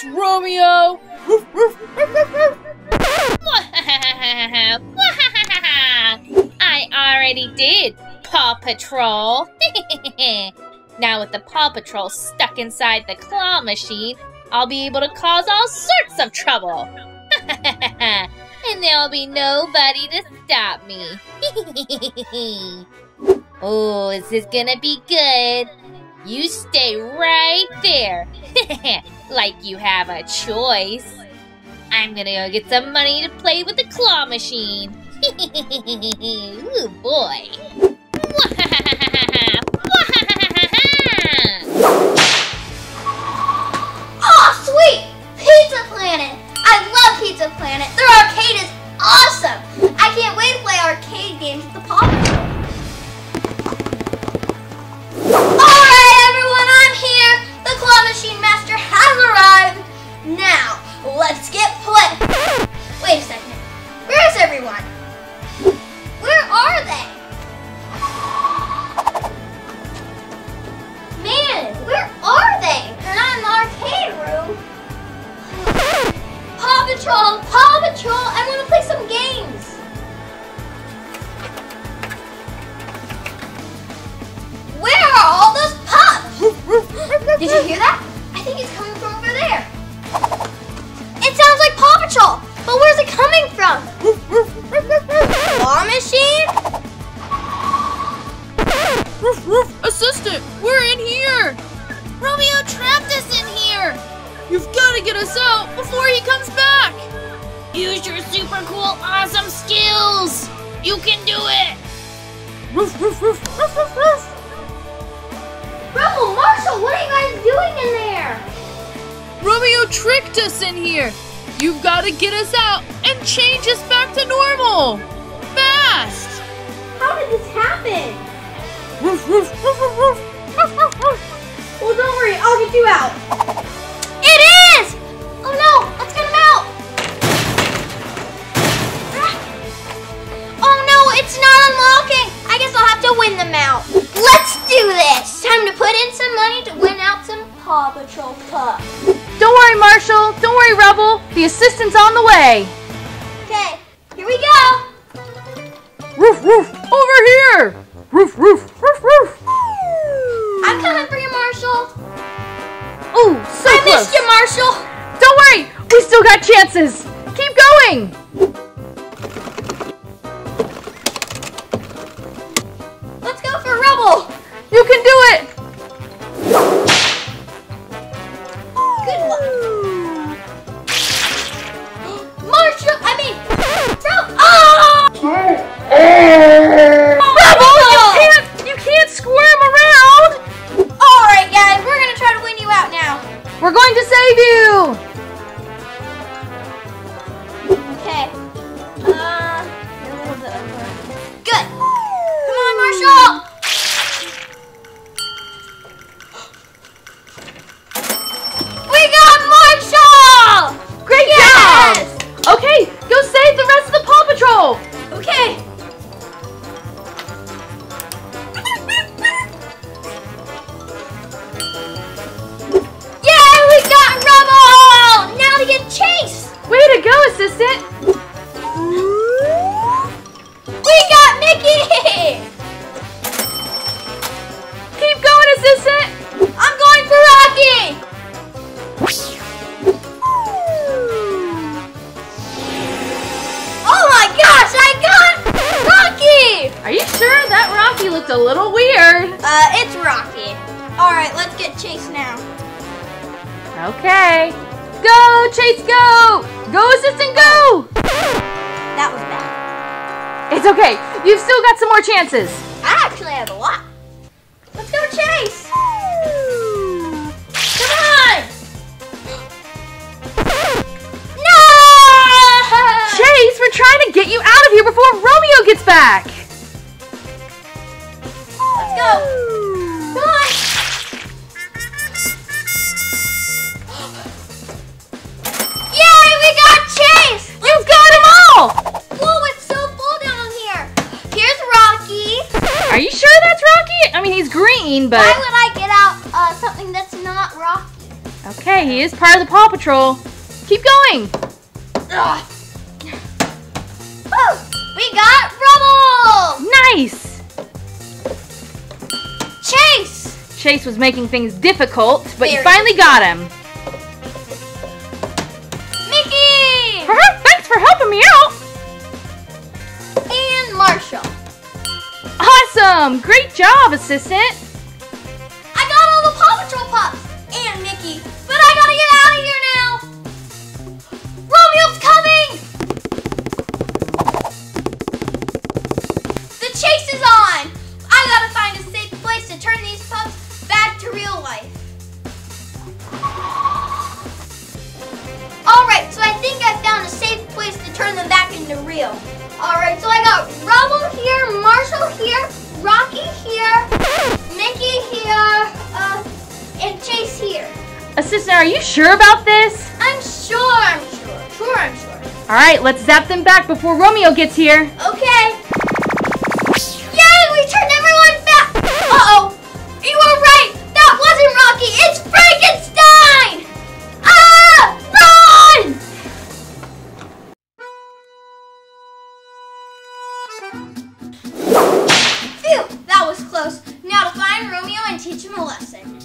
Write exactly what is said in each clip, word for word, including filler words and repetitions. us, Romeo! Woof, woof, woof, woof, woof. I already did, Paw Patrol. Now with the Paw Patrol stuck inside the claw machine, I'll be able to cause all sorts of trouble. And there'll be nobody to stop me. Oh, is this gonna be good? You stay right there. Like you have a choice. I'm gonna go get some money to play with the claw machine. Ooh, boy. Oh, sweet! Pizza Planet! I love Pizza Planet. Their arcade is awesome. I can't wait to play arcade games with the Paw Patrol. Alright, everyone, I'm here. The claw machine master has arrived. Now, let's get play. Wait a second. Where's everyone? Where are they? Man, where are they? They're not in the arcade room. Paw Patrol, Paw Patrol, I want to play some games. Where are all those pups? Did you hear that? I think it's coming from over there. It sounds like Paw Patrol, but where's it coming from? Claw machine? Roof, roof, Assistant, we're in here. Romeo trapped us in here. You've got to get us out before he comes back. Use your super cool, awesome skills. You can do it. Roof, roof, roof, roof, roof, roof. Rubble, Marshall, what are you guys doing in there? Romeo tricked us in here. You've got to get us out and change us back to normal. Fast! How did this happen? Woof, woof, woof, woof, woof, woof, woof, woof. Well, don't worry, I'll get you out. It is! Oh no, let's get him out. Oh no, it's not unlocking. I guess I'll have to win them out. Let's do this. Time to put in some money to win out some Paw Patrol pups. Don't worry, Marshall. Don't worry, Rubble. The assistant's on the way. Okay, here we go. Roof, roof, over here. Roof, roof, roof, roof. I'm coming for you, Marshall. Oh, so I close. I missed you, Marshall. Don't worry. We still got chances. Keep going. Let's go for Rubble. You can do it! Good luck. Marshall, I mean, Rubble! Oh! Rubble, you can't, you can't squirm around! Alright guys, we're gonna try to win you out now. We're going to save you! Okay. Uh, a little bit over. Good! Come on, Marshall! A little weird. Uh, it's Rocky. Alright, let's get Chase now. Okay. Go, Chase, go! Go, Assistant, go! That was bad. It's okay. You've still got some more chances. I actually have a lot. Let's go, Chase! Come on! No! Chase, we're trying to get you out of here before Romeo gets back. Go. Come on. Yay, we got Chase! You got them all! Whoa, it's so full down here. Here's Rocky. Are you sure that's Rocky? I mean, he's green, but... Why would I get out uh, something that's not Rocky? Okay, he is part of the Paw Patrol. Keep going. Ugh. Woo! We got Rubble! Nice! Chase! Chase was making things difficult, but Very. you finally got him. Mickey! For her, thanks for helping me out! And Marshall. Awesome! Great job, Assistant! I got all the Paw Patrol Pups! And Mickey! But I gotta get out of here now! Romeo's coming! The chase is on! I gotta find a safe place to turn these pups back to real life. Alright, so I think I found a safe place to turn them back into real. Alright, so I got Rubble here, Marshall here, Rocky here, Mickey here, uh, and Chase here. Assistant, are you sure about this? I'm sure, I'm sure, sure, I'm sure. Alright, let's zap them back before Romeo gets here. Okay. Yay, we turned everyone back! Uh-oh, you were right, that wasn't Rocky, it's Frankenstein! Ah, run! Phew, that was close. Now to find Romeo and teach him a lesson.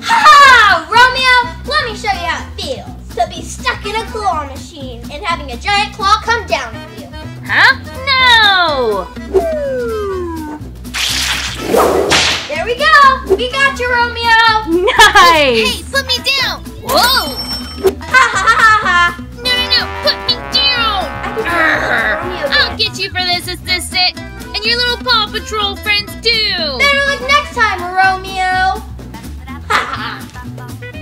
Ha-ha! Romeo, let me show you how it feels to be stuck in a claw machine and having a giant claw come down on you. Huh? No! There we go! We got you, Romeo! Nice! Hey, put me down! Whoa! Ha ha ha ha! No, no, no! Put me down! Arrgh. I'll get you for this, Assistant! And your little Paw Patrol friends, too! Better luck next time, Romeo!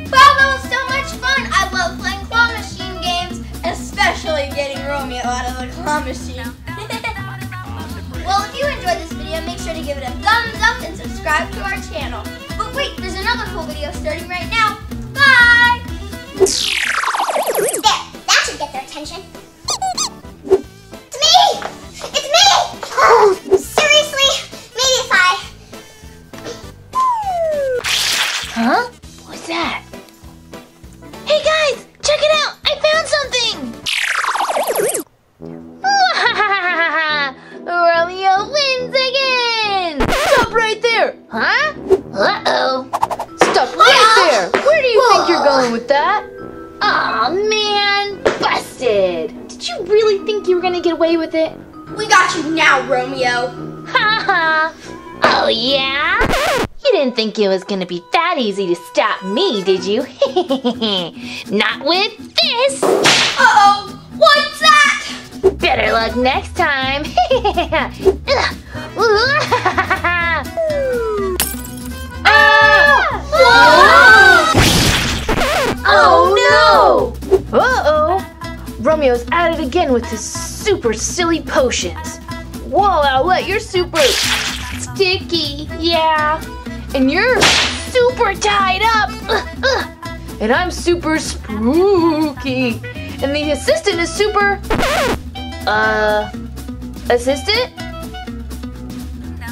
Wow, that was so much fun! I love playing claw machine games, especially getting Romeo out of the claw machine. Well, if you enjoyed this video, make sure to give it a thumbs up and subscribe to our channel. But wait, there's another cool video starting right now. Bye! There, that should get their attention. It's me! It's me! Oh, seriously? Maybe if I... Huh? What's that? Hey guys, check it out! I found something! Romeo wins again! Stop right there! Huh? Uh-oh! Stop right there! Where do you Whoa. think you're going with that? Aw, man! Busted! Did you really think you were gonna get away with it? We got you now, Romeo! Ha ha! Oh yeah? You didn't think it was gonna be that easy to stop me, did you? Not with this! Uh-oh! What's that? Better luck next time! Ah! Whoa! Oh no! Uh-oh! Romeo's at it again with his super silly potions. Whoa, Owlette, you're super sticky, yeah. And you're super tied up. Uh, uh. And I'm super spooky. And the assistant is super... Uh... Assistant?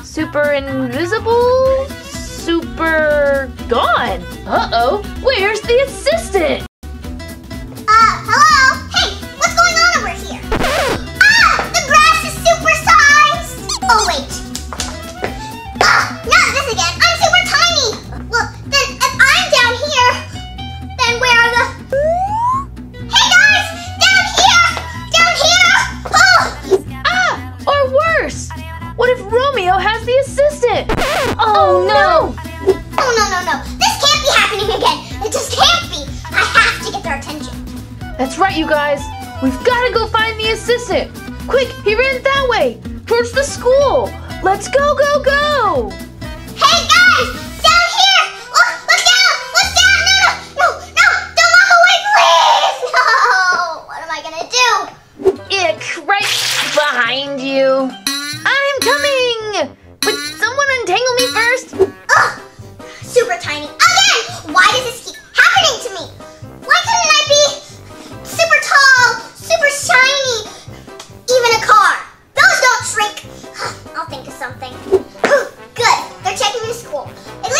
Super invisible? Super... gone. Uh-oh. Where's the assistant? Uh, hello? Hey, what's going on over here? Ah! The grass is supersized! Oh, wait. Ah! Not this again. I'm super tiny! Well, then if I'm down here, then where are the... What if Romeo has the assistant? Oh, oh no. no! Oh no no no! This can't be happening again! It just can't be! I have to get their attention! That's right, you guys! We've got to go find the assistant! Quick! He ran that way! Towards the school! Let's go go go! Hey guys! Down here! Look! Look down! Look down! No no! No! No! Don't walk away, please! No! What am I gonna do? Ick! Right behind you! I'm coming! Would someone untangle me first? Ugh! Super tiny. Again! Why does this keep happening to me? Why couldn't I be super tall, super shiny, even a car? Those don't shrink. I'll think of something. Good. They're checking the school. It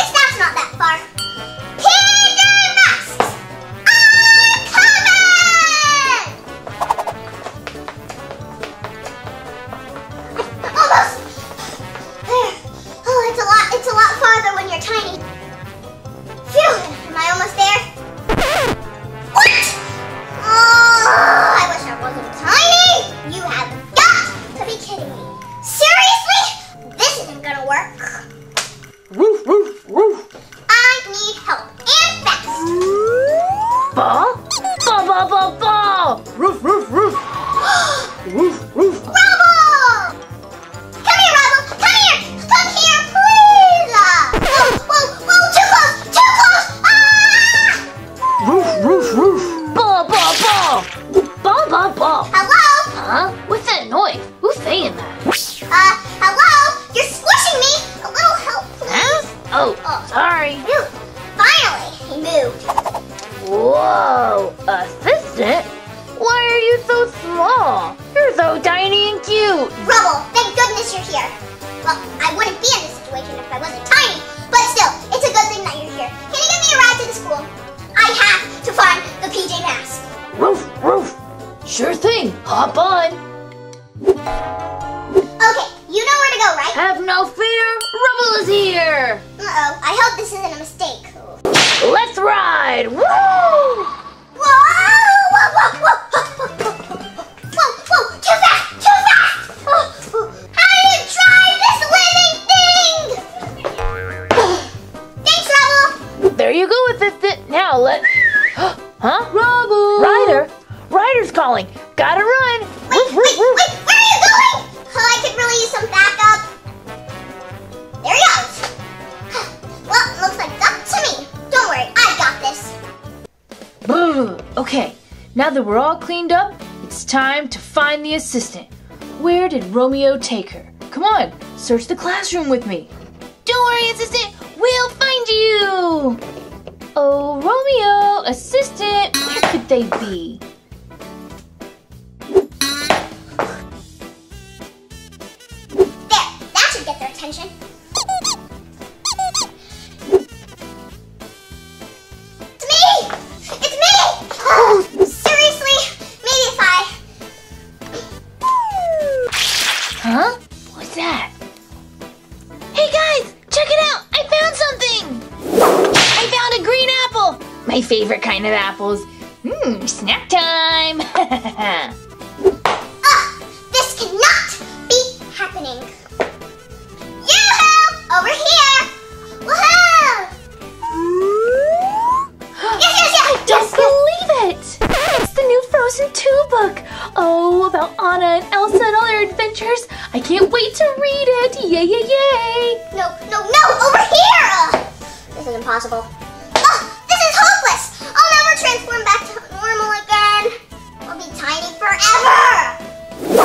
Well, I wouldn't be in this situation if I wasn't tiny, but still, it's a good thing that you're here. Can you give me a ride to the school? I have to find the P J Masks. Roof, roof. Sure thing. Hop on. Okay, you know where to go, right? Have no fear. Rubble is here. Uh-oh. I hope this isn't a mistake. Let's ride. Woo! Whoa! Whoa! Whoa! Whoa! Whoa! Whoa! Whoa! Too fast! Too fast! Oh. I didn't drive this living thing. Thanks, Rubble. There you go with it. Th now let. Huh? Rubble. Ryder. Ryder's calling. Gotta run. Wait! Woof, wait! Woof, wait! Woof. Where are you going? Oh, I could really use some backup. There he goes. Well, looks like it's up to me. Don't worry, I've got this. Boo. Okay. Now that we're all cleaned up, it's time to find the assistant. Where did Romeo take her? Come on, search the classroom with me. Don't worry, assistant, we'll find you. Oh, Romeo, assistant, where could they be? There, that should get their attention. My favorite kind of apples. Mmm, snack time! Ugh, this cannot be happening. Yoo-hoo! Over here! Woohoo! Yes, yes, yes! I don't yes, believe yes. it! It's the new Frozen two book. Oh, about Anna and Elsa and all their adventures. I can't wait to read it. Yay, yay, yay! No, no, no! Over here! Ugh, this is impossible. Transform back to normal again. I'll be tiny forever. That's it!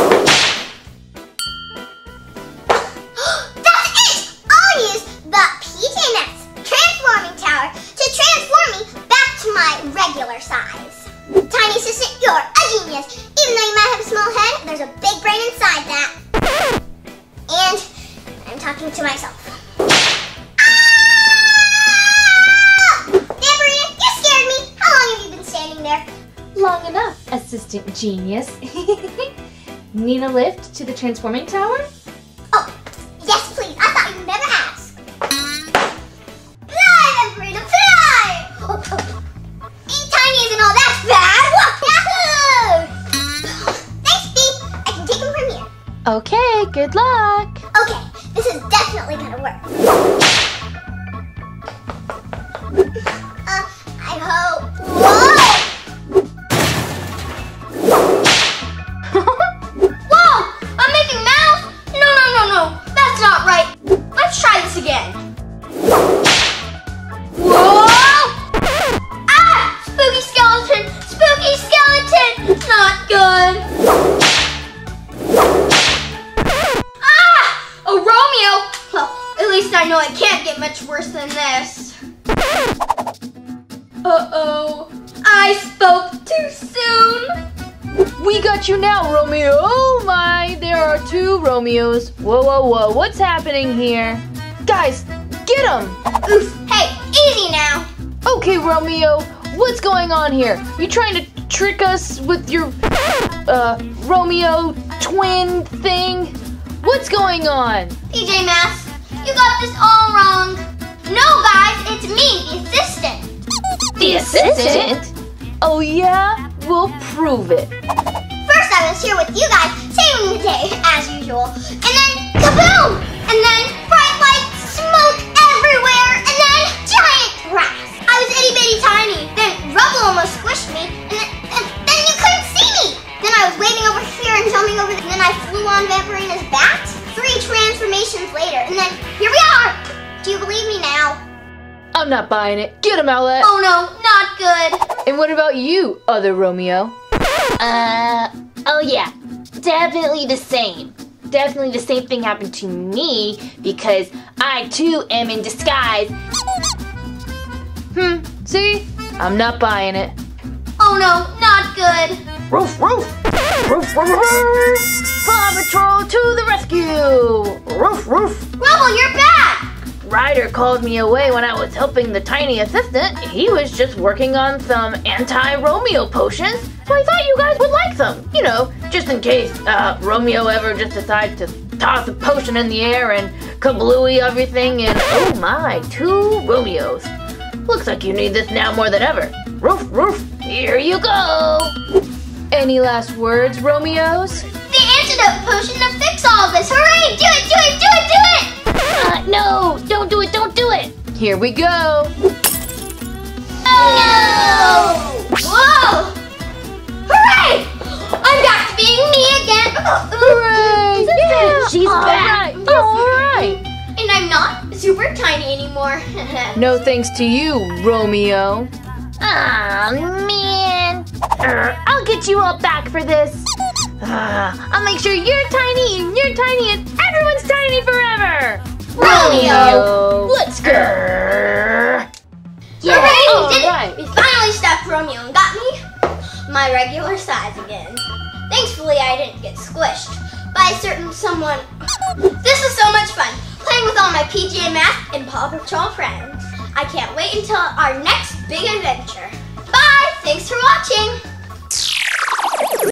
I'll use the P J Masks transforming tower to transform me back to my regular size. Tiny assistant, you're a genius. Even though you might have a small head, there's a big brain inside that. And I'm talking to myself. Long enough, assistant genius. Need a lift to the transforming tower? Oh, yes please, I thought you'd never ask. Fly, freedom, fly! Oh, oh. Being tiny isn't all that bad! Yahoo! Thanks, Bee, I can take them from here. Okay, good luck. Okay, this is definitely gonna work. Uh, I hope... Whoa! Romeos. Whoa, whoa, whoa, what's happening here? Guys, get him! Oof, hey, easy now! Okay, Romeo, what's going on here? Are you trying to trick us with your, uh, Romeo twin thing? What's going on? P J Masks, you got this all wrong. No, guys, it's me, the assistant. The assistant? Oh, yeah? We'll prove it. First, I was here with you guys, saving the day, as usual. And then, kaboom! And then, bright lights, smoke everywhere, and then, giant grass. I was itty-bitty tiny, then Rubble almost squished me, and then, and then you couldn't see me! Then I was waving over here and jumping over there, and then I flew on Vampirina's bat. Three transformations later, and then, here we are! Do you believe me now? I'm not buying it. Get him, Owlette! Oh no, not good! And what about you, other Romeo? Uh, oh yeah, definitely the same. Definitely the same thing happened to me because I too am in disguise. Hmm, see? I'm not buying it. Oh no, not good. Roof, roof. Roof, roof, roof. Paw Patrol to the rescue. Roof, roof. Ryder called me away when I was helping the tiny assistant, he was just working on some anti-Romeo potions, so I thought you guys would like them. You know, just in case uh, Romeo ever just decides to toss a potion in the air and kablooey everything and oh my, two Romeos. Looks like you need this now more than ever. Roof, roof, here you go. Any last words, Romeos? The antidote potion to fix all this. Hooray, do it, do it, do it, do it! Uh, no, don't do it, don't do it! Here we go! Oh no! Whoa! Hooray! I'm back to being me again! Hooray! Yeah. She's all back! Right. Alright! And I'm not super tiny anymore. No thanks to you, Romeo. Aw, oh, man. Er, I'll get you all back for this. Uh, I'll make sure you're tiny and you're tiny and everyone's tiny forever! Romeo! Let's go! Yeah! Hooray, we did it! We finally stopped Romeo and got me my regular size again. Thankfully, I didn't get squished by a certain someone. This is so much fun, playing with all my P J Masks and Paw Patrol friends. I can't wait until our next big adventure. Bye! Thanks for watching!